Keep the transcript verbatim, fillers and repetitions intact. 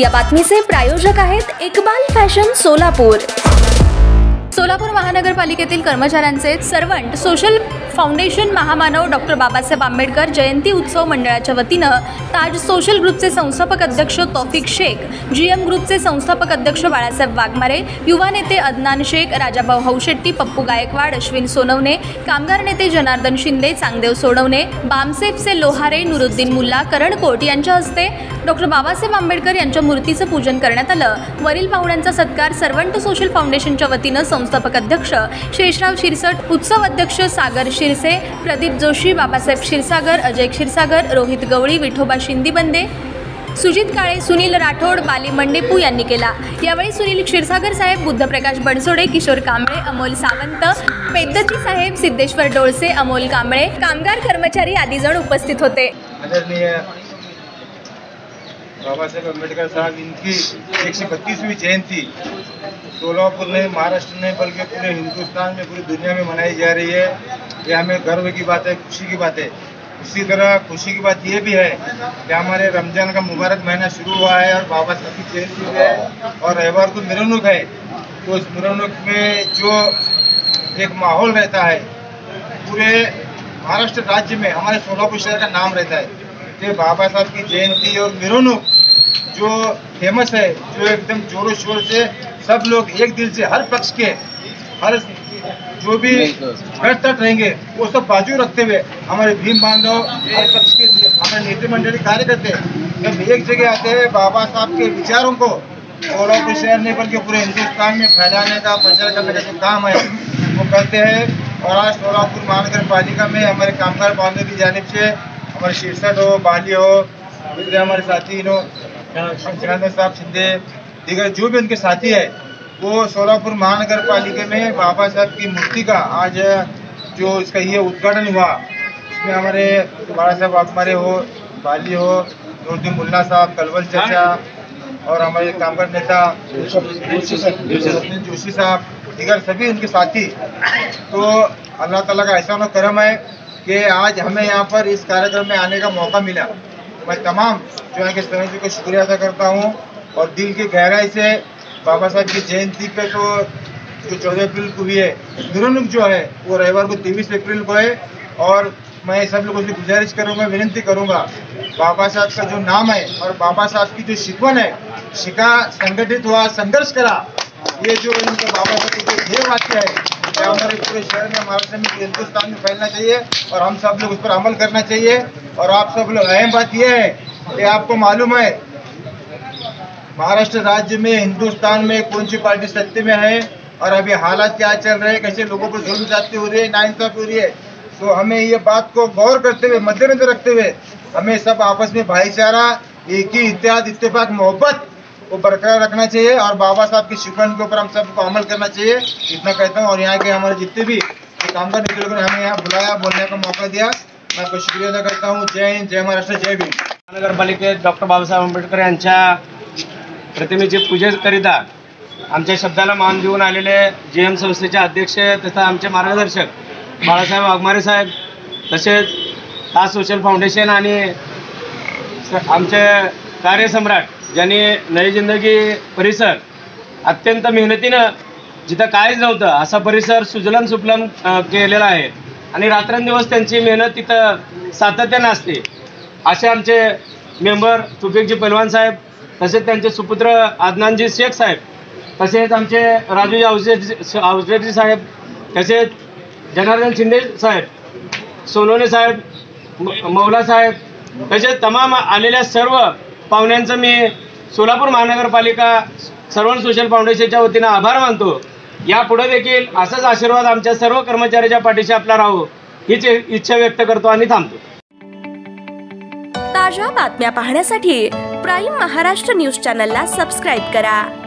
या बातमीचे प्रायोजक आहेत इकबाल फॅशन सोलापूर. सोलापूर महानगरपालिकेतील कर्मचाऱ्यांचे सर्वंट सोशल फाउंडेशन महामानव डॉक्टर बाबासाहेब आंबेडकर जयंती उत्सव मंडळाच्या वतीनं ताज सोशल ग्रुपचे संस्थापक अध्यक्ष तौफिक शेख, जीएम ग्रुपचे संस्थापक अध्यक्ष बाळासाहेब वाघमारे, युवा नेते अदनान शेख, राजाभाऊ हौशेट्टी, पप्पू गायकवाड, अश्विन सोनवणे, कामगार नेते जनार्दन शिंदे, सांगदेव सोनवणे, बामसेफचे लोहारे नुरुद्दीन मुल्ला करणकोट यांच्या हस्ते डॉक्टर बाबासाहेब आंबेडकर यांच्या मूर्तीचं पूजन करण्यात आलं. वरील पाहुण्यांचा सत्कार सर्वंट सोशल फाउंडेशनच्या वतीनं संस्थापक अध्यक्ष शेषराव शिरसट, उत्सव अध्यक्ष सागर शिरसे, प्रदीप जोशी, बाबासाहेब शिरसागर, अजय शिरसागर, रोहित गवळी, विठोबा शिंदी, बंदे सुजित काळे, सुनील राठोड, बाली मंडेपू यांनी केला. यावेळी सुनील क्षीरसागर साहेब, बुद्धप्रकाश बनसोडे, किशोर कांबळे, अमोल सावंत, पेद्दजी साहेब, सिद्धेश्वर डोळसे, अमोल कांबळे, कामगार कर्मचारी आदी जण उपस्थित होते. बाबा साहेब अम्बेडकर साहब इनकी एक सौ बत्तीसवीं जयंती सोलापुर में, महाराष्ट्र में, बल्कि पूरे हिंदुस्तान में, पूरी दुनिया में मनाई जा रही है. ये हमें गर्व की बात है, खुशी की बात है. इसी तरह खुशी की बात ये भी है कि हमारे रमजान का मुबारक महीना शुरू हुआ है और बाबा साहब की जयंती है और रविवार को मिरवणूक है. तो उस मिरवणूक में जो एक माहौल रहता है पूरे महाराष्ट्र राज्य में, हमारे सोलापुर शहर का नाम रहता है. तो बाबा साहब की जयंती और मिरवणूक जो फेमस है, जो एकदम जोरों शोर से सब लोग एक दिल से हर पक्ष के हर जो भी घट तट रहेंगे वो सब बाजू रखते हुए हमारे भीम बांधो हर पक्ष के हमारे नेत्रिमंडली कार्यकर्ते जब एक जगह आते हैं बाबा साहब के विचारों को सोलापुर शहर ने बल्कि पूरे हिंदुस्तान में फैलाने का प्रचार करने का जो काम है वो करते हैं. और आज सोलापुर महानगर पालिका में हमारे कामगार बांधव की जानब से हमारे शीर्षक हो, बाली हो, दूसरे हमारे साथी हो जनार्दन साहब शिंदे, दीगर जो भी उनके साथी है वो सोलापुर महानगर पालिका में बाबा साहब की मूर्ति का आज जो इसका ये उद्घाटन हुआ उसमें हमारे बाबा साहब वाघमारे हो, बाली हो, नूरुद्दीन मुल्ला साहब, कलवल चाचा और हमारे कामगार नेता जोशी साहब, दीगर सभी उनके साथी. तो अल्लाह ताला का ऐसा ना करम है कि आज हमें यहाँ पर इस कार्यक्रम में आने का मौका मिला. मैं तमाम जो है कि सभी जी का शुक्रिया अदा करता हूँ और दिल की गहराई से बाबा साहब की जयंती पे तो जो चौदह अप्रैल को भी है मिरवणूक जो है वो रविवार को तेईस अप्रैल को है. और मैं सब लोगों से गुजारिश करूँगा, विनती करूँगा, बाबा साहब का जो नाम है और बाबा साहब की जो शिकवण है, शिका संगठित हुआ, संघर्ष करा, ये जो इनका बाबा साहब की जो ध्येय वाक्य है हमारे पूरे शहर में, महाराष्ट्र में, हिंदुस्तान में फैलना चाहिए और हम सब लोग उस पर अमल करना चाहिए. और आप सब लोग अहम बात यह है कि आपको मालूम है महाराष्ट्र राज्य में, हिंदुस्तान में कौन सी पार्टी सत्य में है और अभी हालात क्या चल रहे हैं, कैसे लोगों पर जुल्म जाती हो रही है, नाइंसाफी हो रही है. तो हमें ये बात को गौर करते हुए, मद्देनजर रखते हुए हमें सब आपस में भाईचारा, एक ही इत्तेहाद, इत्तेफाक, मोहब्बत को बरकरार रखना चाहिए और बाबा साहब की शिकवण के ऊपर हम सबको अमल करना चाहिए, इतना कहता हूँ. और यहाँ के हमारे जितने भी कामगार निकले ने हमें यहाँ बुलाया, बोलने का मौका दिया, मैं आपको शुक्रिया अदा करता हूँ. जय हिंद, जय महाराष्ट्र, जय भीम. महानगरपालिकेत डॉक्टर बाबासाहेब आंबेडकर यांच्या प्रतिमेचे पूजेकरिता आमच्या शब्दाला मान देऊन आलेले जे एम संस्थेचे अध्यक्ष तथा आमचे मार्गदर्शक बाळासाहेब वाघमारे साहेब, तसेच ताज सोशल फाउंडेशन आणि आमचे कार्यसम्राट ज्यांनी नवी जिंदगी परिसर अत्यंत मेहनतीनं, जिथं काहीच नव्हतं असा परिसर सुजलन सुफलन केलेला आहे आणि रात्रंदिवस त्यांची मेहनत तिथं सातत्यानं असते. असे आमचे मेंबर तौफिकजी पहलवान साहेब, तसेच त्यांचे सुपुत्र आदनानजी शेख साहेब, तसेच आमचे राजूजी हौशेट्टी हौशेट्टी साहेब, तसेच जनार्दन शिंदे साहेब, सोनवणे साहेब, मौला साहेब, तसेच तमाम आलेल्या सर्व पाहुण्यांचं मी सोलापूर महानगरपालिका सर्वंट सोशल फाउंडेशनच्या वतीनं आभार मानतो. यापुढे देखील असाच आशीर्वाद आमच्या सर्व कर्मचाऱ्याच्या पाठीशी आपला राहो हीच इच्छा व्यक्त करतो आणि थांबतो. ताज्या बातम्या पाहण्यासाठी प्राईम महाराष्ट्र न्यूज चॅनलला सबस्क्राइब करा.